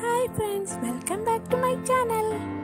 Hi friends, welcome back to my channel.